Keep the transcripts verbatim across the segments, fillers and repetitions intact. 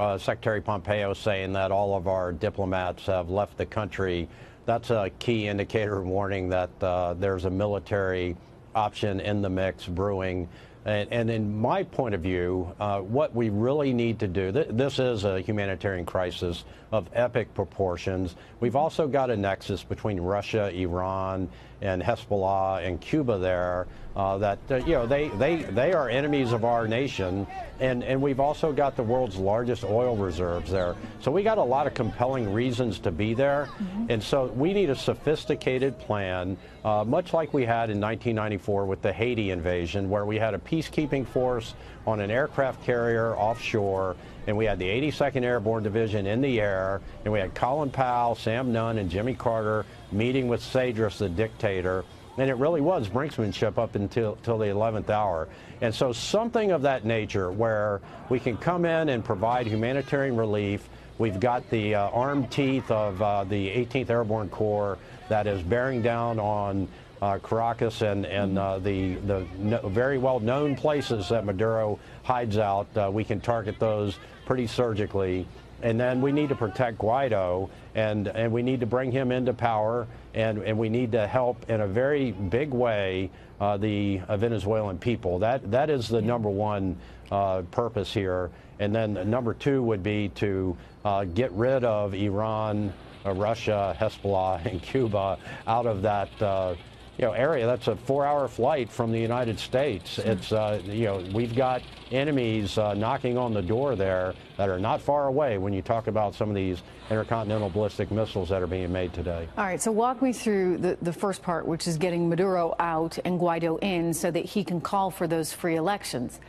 Uh, Secretary Pompeo saying that all of our diplomats have left the country. That's a key indicator warning that uh, there's a military option in the mix brewing. And, and in my point of view, uh, what we really need to do, th this is a humanitarian crisis of epic proportions. We've also got a nexus between Russia, Iran, and Hezbollah and Cuba there uh, that, uh, you know, they, they, they are enemies of our nation. And, and we've also got the world's largest oil reserves there. So we got a lot of compelling reasons to be there. Mm-hmm. And so we need a sophisticated plan, uh, much like we had in nineteen ninety-four with the Haiti invasion, where we had a peacekeeping force on an aircraft carrier offshore, and we had the eighty-second Airborne Division in the air, and we had Colin Powell, Sam Nunn, and Jimmy Carter meeting with Cedras, the dictator, and it really was brinksmanship up until, until the eleventh hour. And so something of that nature where we can come in and provide humanitarian relief. We've got the uh, armed teeth of uh, the eighteenth Airborne Corps that is bearing down on Uh, Caracas and, and uh, the, the no, very well-known places that Maduro hides out. Uh, we can target those pretty surgically. And then we need to protect Guaido, and, and we need to bring him into power, and, and we need to help in a very big way uh, the uh, Venezuelan people. That, that is the number one uh, purpose here. And then number two would be to uh, get rid of Iran, uh, Russia, Hezbollah, and Cuba out of that uh, you know, area. That's a four-hour flight from the United States. It's, uh, you know, we've got enemies uh, knocking on the door there that are not far away when you talk about some of these intercontinental ballistic missiles that are being made today. All right, so walk me through the, the first part, which is getting Maduro out and Guaido in so that he can call for those free elections.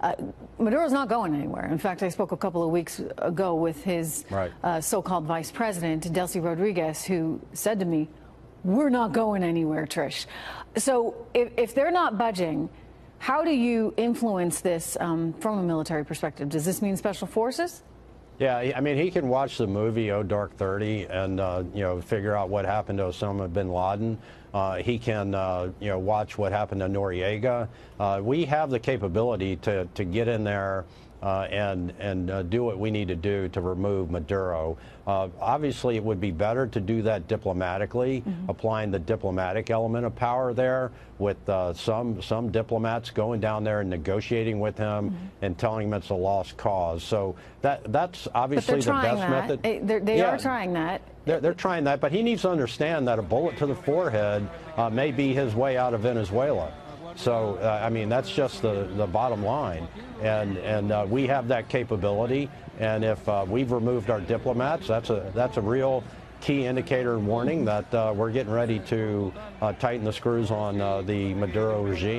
Uh, Maduro's not going anywhere. In fact, I spoke a couple of weeks ago with his right. uh, so-called vice president, Delcy Rodriguez, who said to me, "We're not going anywhere, Trish." So if, if they're not budging, how do you influence this um, from a military perspective? Does this mean special forces? Yeah, I mean, he can watch the movie Zero Dark Thirty and, uh, you know, figure out what happened to Osama bin Laden. Uh, he can, uh, you know, watch what happened to Noriega. Uh, we have the capability to, to get in there Uh, and and uh, do what we need to do to remove Maduro. Uh, obviously, it would be better to do that diplomatically, mm-hmm. applying the diplomatic element of power there, with uh, some some diplomats going down there and negotiating with him mm-hmm. and telling him it's a lost cause. So that that's obviously the best that. method. It, they're, they yeah. are trying that. They're, they're trying that, but he needs to understand that a bullet to the forehead uh, may be his way out of Venezuela. So, uh, I mean, that's just the, the bottom line. And, and uh, we have that capability. And if uh, we've removed our diplomats, that's a, that's a real key indicator and warning that uh, we're getting ready to uh, tighten the screws on uh, the Maduro regime.